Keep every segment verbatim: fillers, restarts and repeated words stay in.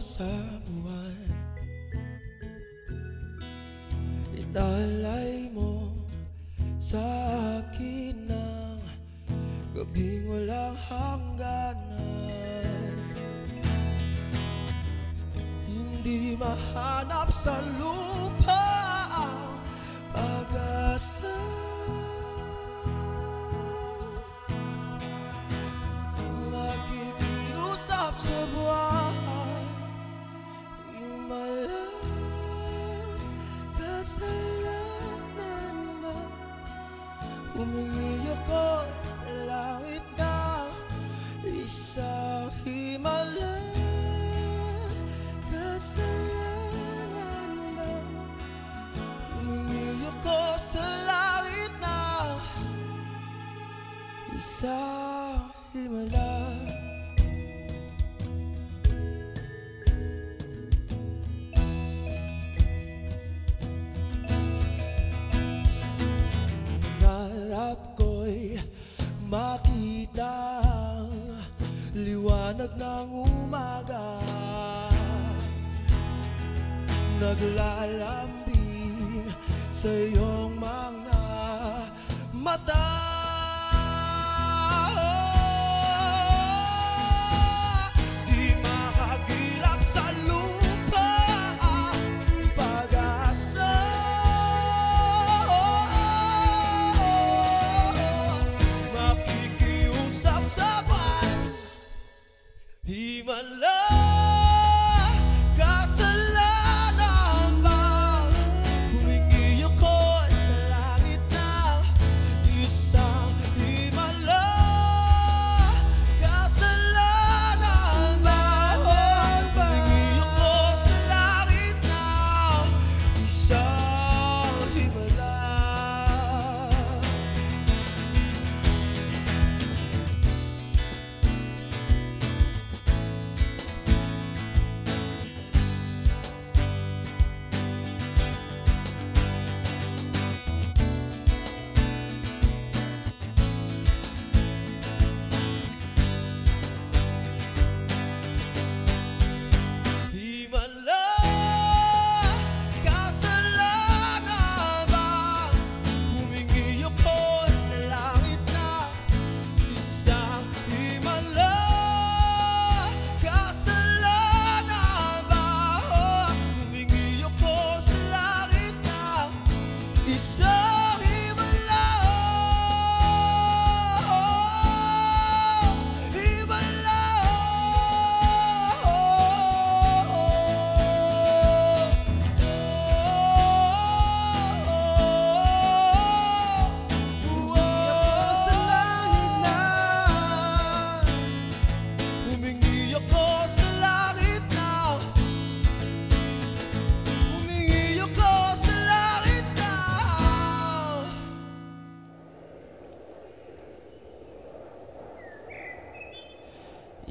sa buwan. Italay mo sa akin ng gabing walang hangganan. Hindi mahanap sa lupa ang pag-asa. Makikiusap sa buhay, Himala, kasalanan mo. Humingi ako sa langit ng isang himala. Kasalanan mo. Humingi ako sa langit ng isang himala. Harap ko'y makita ang liwanag ng umaga. Naglalambing sa iyong mga mata. Di makagilap sa lupa. Himala, kasalanan ba? Humingi ako sa langit na isang himala. Kasalanan ba? Humingi ako sa langit na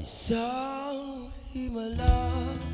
isang himala. Isang himala.